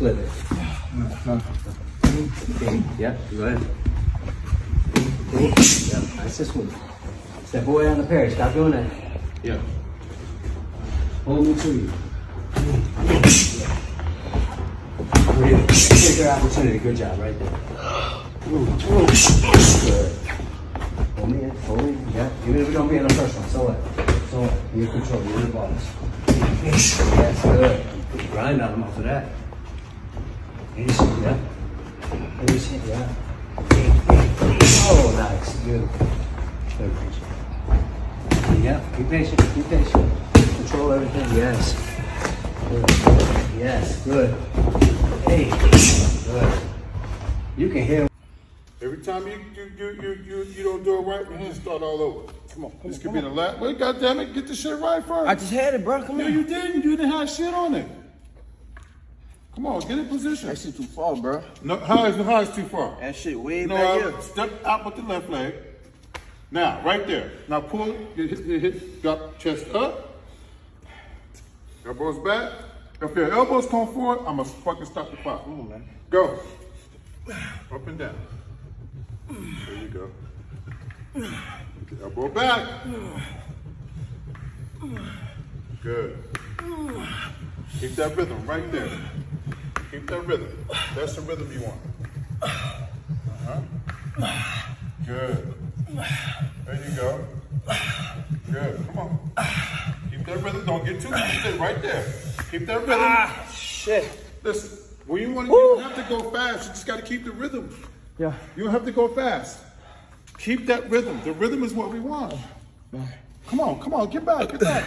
slip it. Okay, yep, go ahead. Okay, yep, that's this one. Step away on the pair, stop doing that. Yep. Hold me to you. Breathe. Take your opportunity, good job, right there. Good. Hold me in, hold me in, yep. Even if we don't be in the first one, so what? So what? You're in control, you're in the bonus. That's good. Grind on them off of that. Yeah. Yeah. Oh, nice. Beautiful. Very patient. Yeah. Be patient. Be patient. Control everything. Yes. Good. Yes. Good. Hey. Good. You can hear. Every time you don't do it right, we just start all over. Come on. This could be the last. Wait, goddammit, get the shit right first. I just had it, bro. Come on. No, you didn't. You didn't have shit on it. Come on, get in position. That shit too far, bro. No, how is too far? That shit way back here. Step out with the left leg. Now, right there. Now pull, hit, drop chest up. Elbows back. If your elbows come forward, I'ma fucking stop the pop. Come on, man. Go. Up and down. There you go. Get elbow back. Good. Keep that rhythm right there. Keep that rhythm. That's the rhythm you want. Uh-huh. Good. There you go. Good. Come on. Keep that rhythm. Don't get too much. Right there. Keep that rhythm. Ah, shit. Listen, when you want to, you don't have to go fast. You just got to keep the rhythm. Yeah. You don't have to go fast. Keep that rhythm. The rhythm is what we want. Come on. Come on. Get back. Get back.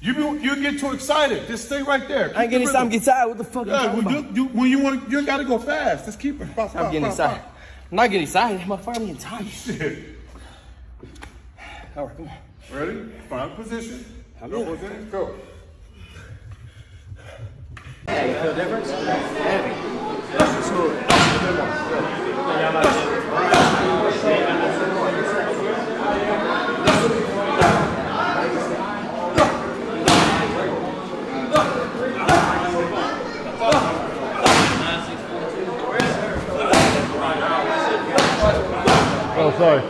You get too excited. Just stay right there. Keep I ain't getting excited. What the fuck? Yeah, when you want, you gotta go fast. Just keep it. Bop, bop, I'm getting excited. I'm not getting excited. My finally getting tired. Shit. All right, come on. Ready? Final position. Elbows in. Go. Hey, you feel the difference? Heavy. That's the smooth. Oh, sorry.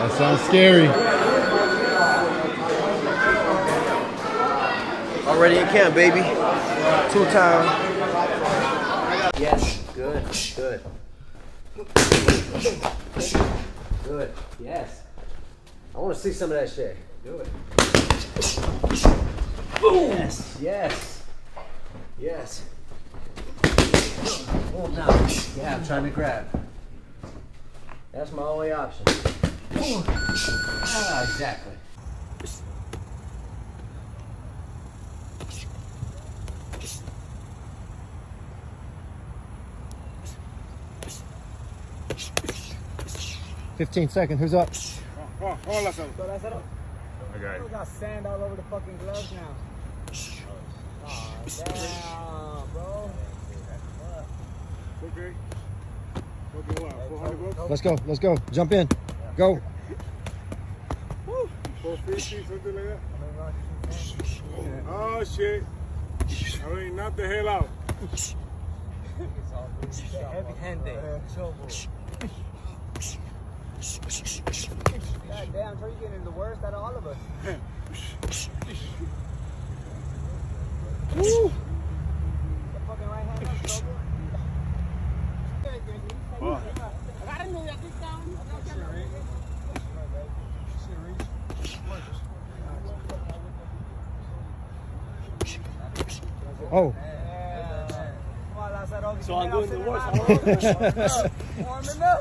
That sounds scary. Already in camp, baby. 2-time. Yes, good, good. Good. Yes. I want to see some of that shit. Do it. Boom. Yes. Yes. Yes. Oh, no. Yeah, I'm trying to grab. That's my only option. Ah, exactly. $15 seconds. Who's up? Oh, that's up. So that's it up. Okay. You got sand all over the fucking gloves now. Oh, damn, bro. Okay. Let's go. Jump in. Yeah. Go. Woo. 450, something like that. Oh shit! I mean, knock the hell out. Heavy handed. God damn, Troy, you're getting the worst out of all of us. Woo! The fucking right hand up, bro. I didn't know that this time. Oh. So I'm doing the worst. Warming up.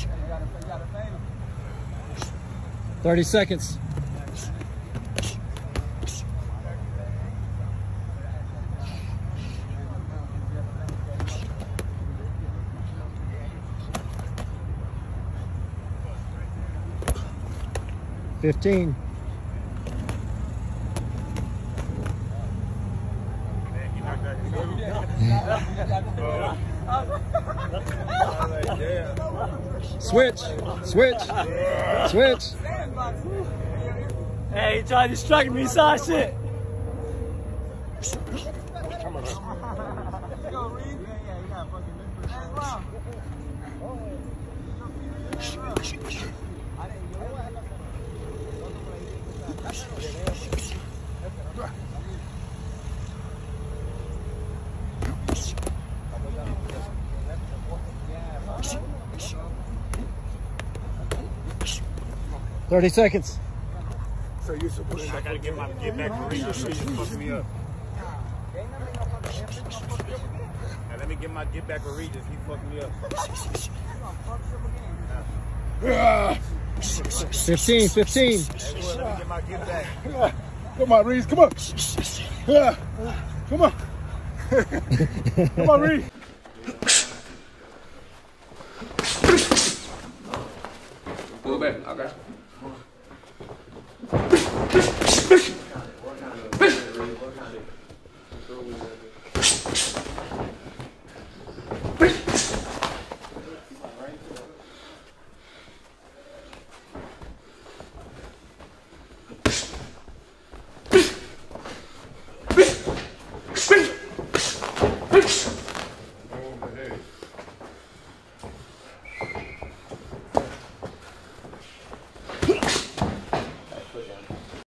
You gotta 30 seconds. 15. Switch, switch, switch. Hey, you trying to distract me, side shit.30 seconds. So you're supposed to. I gotta get back to Regis. She's fucking me up. Now let me get my get back to Regis. He fucked me up. 15. Let me get my get back. Come on, Regis. Come on. Come on. Come on, Regis. Pull back. I got you. Peace.